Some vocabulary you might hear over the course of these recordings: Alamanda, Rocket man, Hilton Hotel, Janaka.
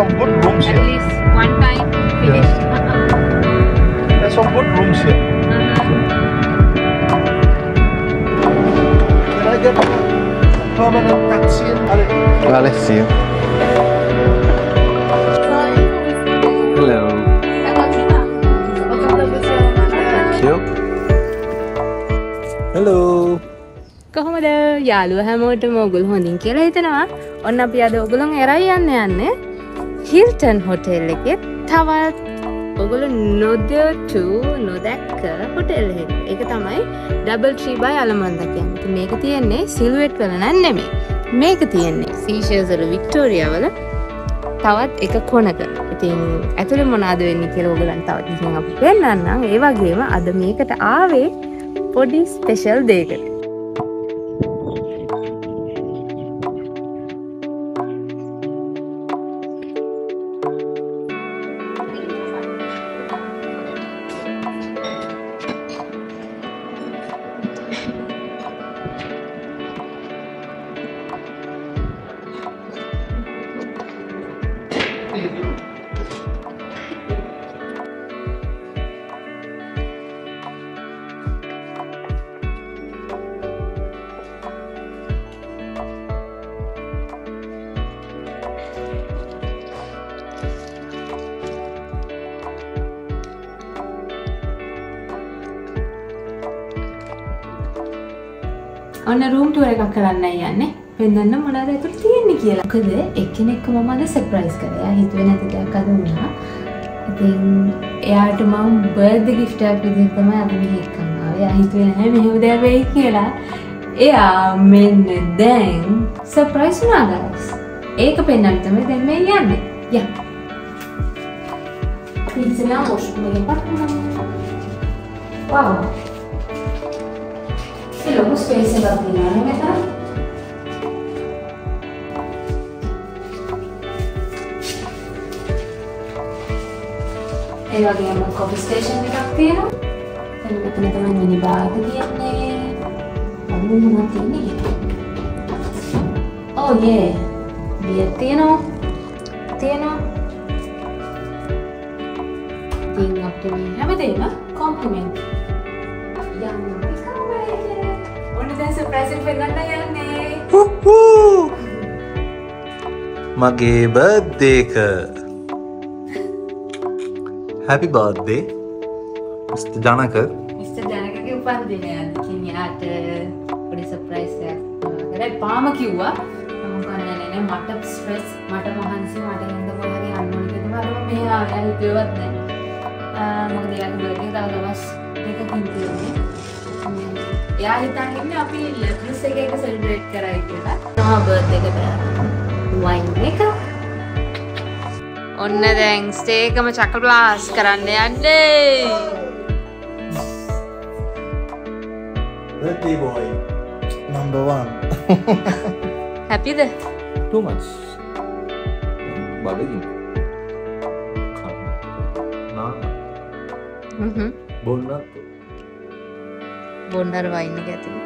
some good rooms here. At least one time finished. Yes. There's some good rooms here. Can I get a permanent taxi in Alamanda? Well, let's see. Hello. Thank you. Hello. කොහොමද යාළුවෝ හැමෝටම ඔයගොල්ලෝ හොඳින් කියලා හිතනවා. ඔන්න අපි අද ඔයගොල්ලෝ එරයි යන්න යන්නේ Hilton Hotel එකේ තවත් ඔයගොල්ලෝ නොදැක්ක hotel එකක්. ඒක තමයි Double Tree by Alamanda කියන්නේ. මේක තියෙන්නේ silhouette වල නන් නෙමෙයි. මේක තියෙන්නේ seashells වල Victoria වල තවත් එක කොනක. ඉතින් ඇතුලේ මොනවාද වෙන්නේ කියලා ඔයගොල්ලන් තවත් ඉතින් අපි පෙන්නන්නම්. ඒ වගේම අද මේකට ආවේ පොඩි special දෙයකට. ඔන්න room tour එකක් කරන්නයි යන්නේ. පෙන්නන්න මොනවද අතට තියෙන්නේ කියලා. මොකද එක්කෙනෙක්ව මම අද surprise කරා. එයා හිතුවේ නැති දෙයක් අද වුණා. ඉතින් එයාට මම birthday gift එකක් දෙන්න තමයි අද මෙහි එක්කන් ආවේ. එයා හිතුවේ නැහැ මෙහෙම දෙයක් වෙයි කියලා. එයා මෙන්න දැන් surprise වුණා guys. ඒක පෙන්නන්න තමයි දැන් මේ යන්නේ. යා. ඉතින්සලා ඔස්මගේ පාටුනා. Wow. Hello, who's facing up the Janaka? Here we have a coffee station with Akthira. And we have a mini bar again. Oh, yeah. We have Tieno. Thing up to me. Have a day, compliment. Young. Surprising for Nanda Yane. Woohoo! Mage birthday. Happy birthday, Mr. Janaka. Mr. Janaka ke upan dine. Kini at puri surprise hai. Kare paam kiwa. Hum ko na na mata stress, mata mohansi, mata nanda ko hari anmol ke tumhara mein aaya hi pevat hai. Mage diya ke birthday ta bas ek kinti hai. Yeah, I think we will celebrate our birthday. Wine maker. One thing, steak and chocolate glass. Birthday boy, number one. Happy day? Too much. Barbecue. Naan. Bonna. Bonder wine कहते हैं।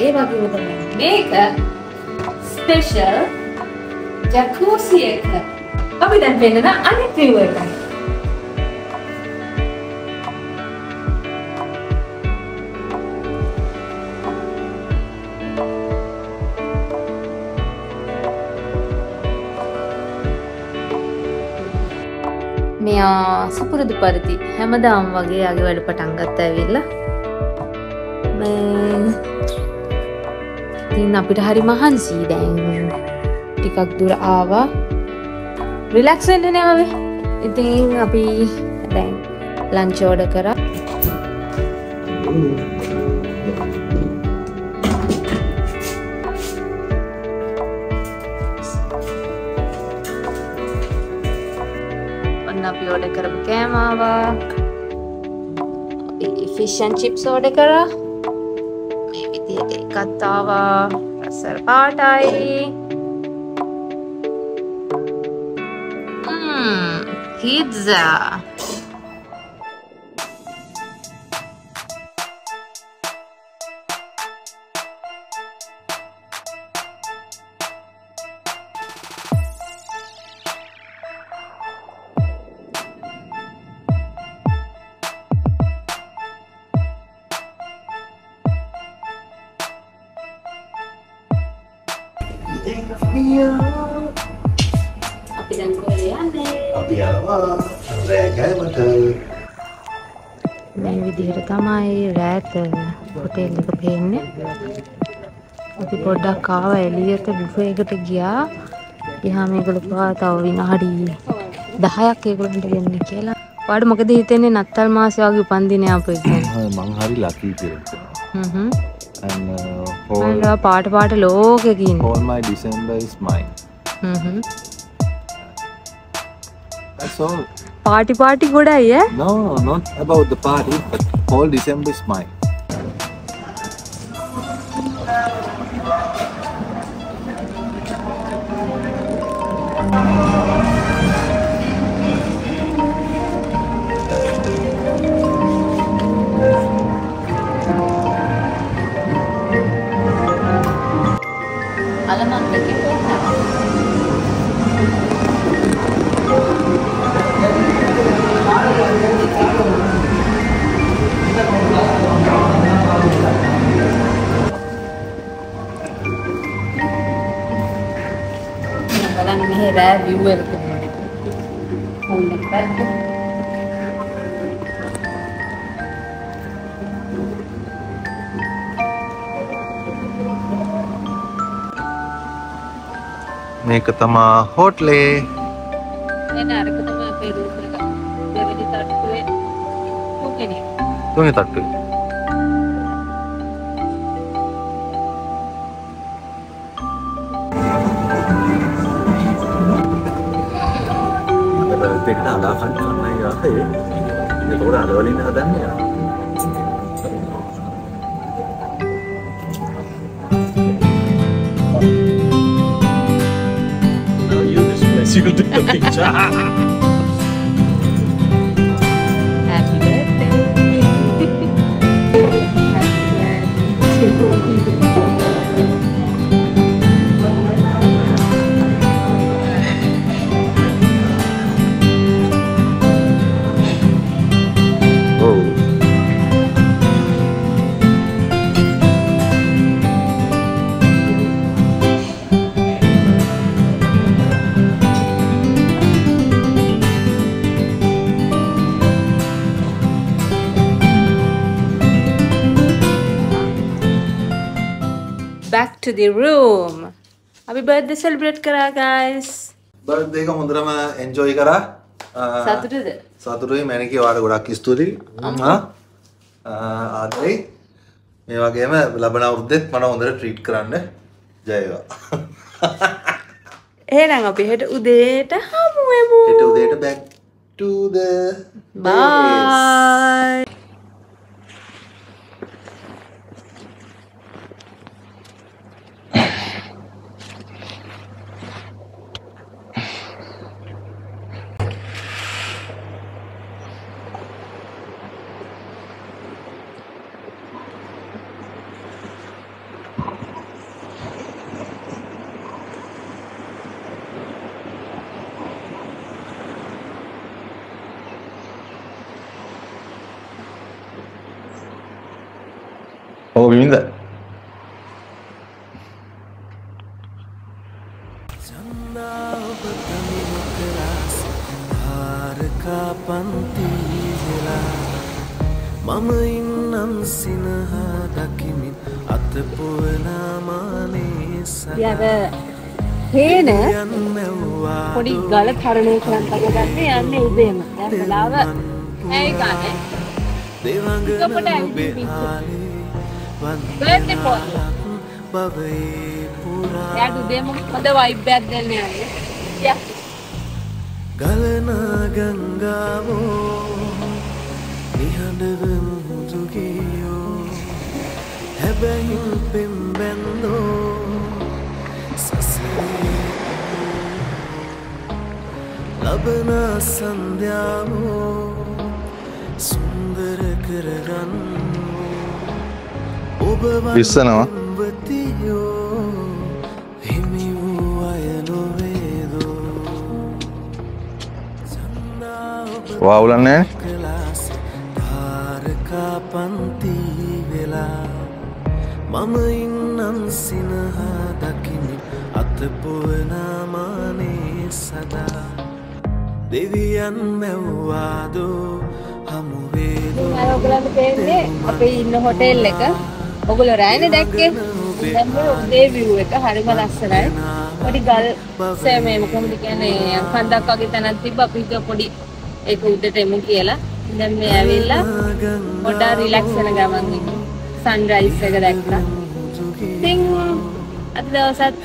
ये बाकी वो तो makeup special जैकूसी एक है। अभी तो पहने ना अनेक त्रिवेद है। සුපුරුදු පරිදි හැමදාම වගේ ආගේ වැඩ පටන් ගත්තා ඇවිල්ලා මේ ඉතින් අපිට හරි මහන්සි දැන් ටිකක් දුර ආවා රිලැක්ස් වෙන්න නේ ආවේ ඉතින් අපි දැන් ලන්ච් ඕඩර් කරා order කරපු කෑමාවක් fish and chips order කරා මේ විදියට එකක් ආවා රසල් පාටයි pizza මේ විදිහට තමයි රැත් හොටෙල් එක පේන්නේ. අපි පොඩ්ඩක් ආව එළියට බුෆේ එකට ගියා. එහාම ඒගොල්ලෝ පවා තව විනාඩි 10ක් ඒගොල්ලන්ට දෙන්න කියලා. ඔයාලට මොකද හිතෙන්නේ නත්තල් මාසේ වගේ උපන්දිනයක් අපේ කියන්නේ? මං හරි ලකී කියලා. හ්ම්. And part ලෝකෙක ඉන්නේ. All my December is mine. Hmm. That's all. Party good hai, yeah? No, not about the party, but all December is mine. You will only better. Make a tama hotley. Then I could have paid you. Maybe that way. You take the picture. Happy birthday. Happy birthday. Back to the room. Happy birthday celebrate kara guys. Birthday ka mundra ma enjoy kara. Saturday mene ki oada godak isturi. Amma. Aadai me wage me labana uruddet mana hondata treat karanne. Jayewa. Ehenan api heta udeta hamu wemu. Heta udeta back to the bye. Base. Oh, you mean that? You have a pain, eh? What do you call it? Paranation. Birthday party. Yeah, today my wife birthday ne aaye. Yeah. Galana gangavo, nihandavum mudugiyo, hebayin pimbendo, sasare. Labana sandhyavo, sundar karagan. Listen, huh? Wow, Lane. Mama in Nansinha Dakini. අතපුවනා මානේ සදා දෙවියන් මෙව්වාදෝ හමු වේදෝ අර ඔයගලන්ට තේන්නේ අපි ඉන්න hotel එක ඔයගොල්ලෝ රෑනේ දැක්කේ දැන් මේ උදේ view එක හරිම ලස්සනයි පොඩි ගල් සෑමේ මොකද කියන්නේ කන්දක් වගේ තැනක් තිබ්බ අපි හිතුව පොඩි ඒක උඩට එමු කියලා දැන් මේ ඇවිල්ලා පොඩා රිලැක්ස් වෙන ගමන් එක සන්රයිස් එක දැක්කා ඉතින් අද දවසත්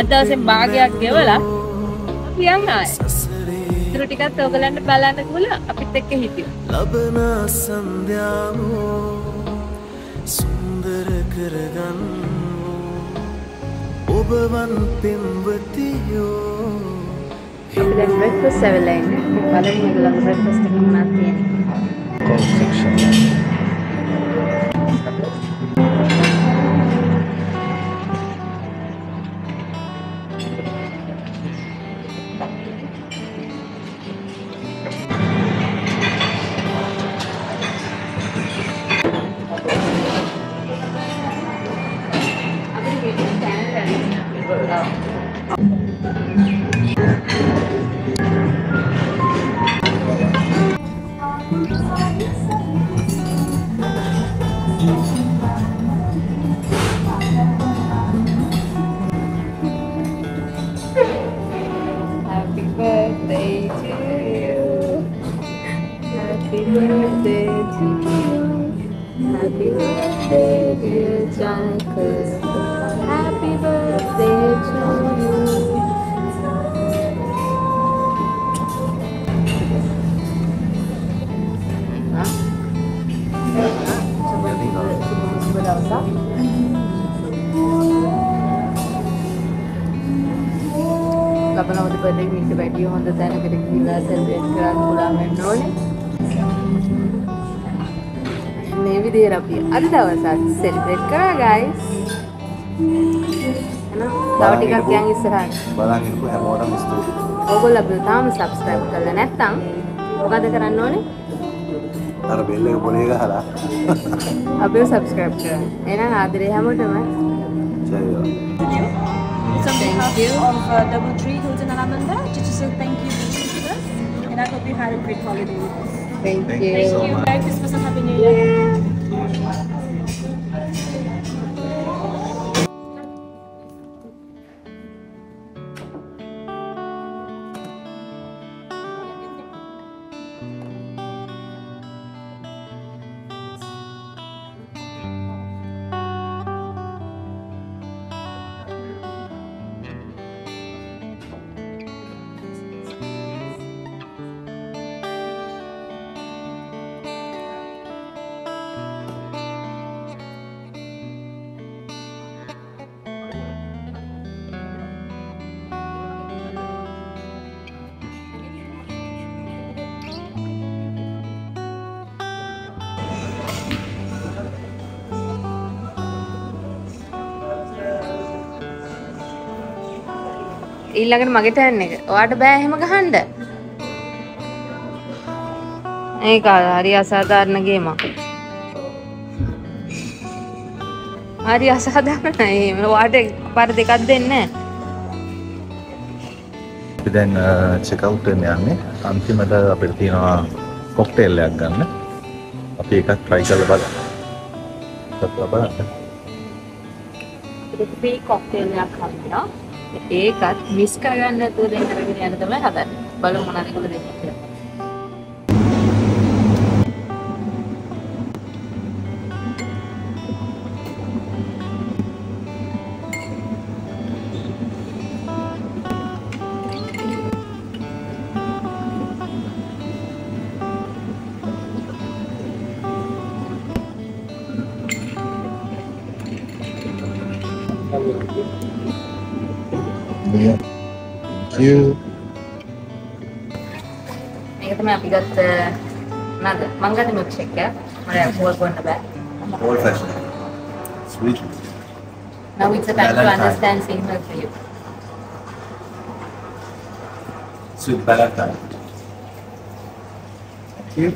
අද දවසේ භාගයක් ගෙවලා අපි යනවා ඉතුරු ටිකත් ඔයගලන්ට බලන්න කියලා අපිත් එක්ක හිටියා ලබන සන්ධ්‍යාව සුන්දර කරගන්වෝ ඔබ වන් පින්වතියෝ Let's breakfast seven line. Palam mugla breakfast taking nathi ani. Cold section. Hond tana kete kila celebrate karan pulaan wenna one me vidiyara api ada dawasak celebrate kara guys ana thawa tikak yan issarahata balan innu hamotam studio ogolla api thaama subscribe karala naththam mokada karanna one ara bell එක pone gahala api subscribe karanna ena aadare hamotama jaywa So we have view of Double Tree Hilton Alamanda. Just to say thank you for choosing us, and I hope you had a great holiday with us. Thank you. Thank you. So Merry Christmas and Happy New Year. ඊළඟට මගේ turn එක. ඔයාට බෑ එහෙම ගහන්න. ඒක හරි අසාධාරණ ගේමක්. හරි අසාධාරණයි. ඔයාට පාර දෙකක් දෙන්නේ නැහැ. අපි දැන් චෙක් අවුට් වෙන්න යන්නේ. අන්තිමට අපිට තියෙනවා කොක්ටේල් එකක් ගන්න. අපි එකක් try කරලා බලමු. සතුටු බලන්න. ඒක පී කොක්ටේල් එකක් හම්බුණා. ඒකත් මිස් කරගන්න නැතුව දෙන්න කරගෙන යන්න තමයි හදන්නේ. බලමු මොනවාද කියලා දෙන්න කියලා. You මේක තමයි අපි ගත්ත නද මං ගත්ත මික්ෂෙක් එක මම කෝල් කරන්න බෑ old fashion switch now it's about to understand things for you sweet balance thank you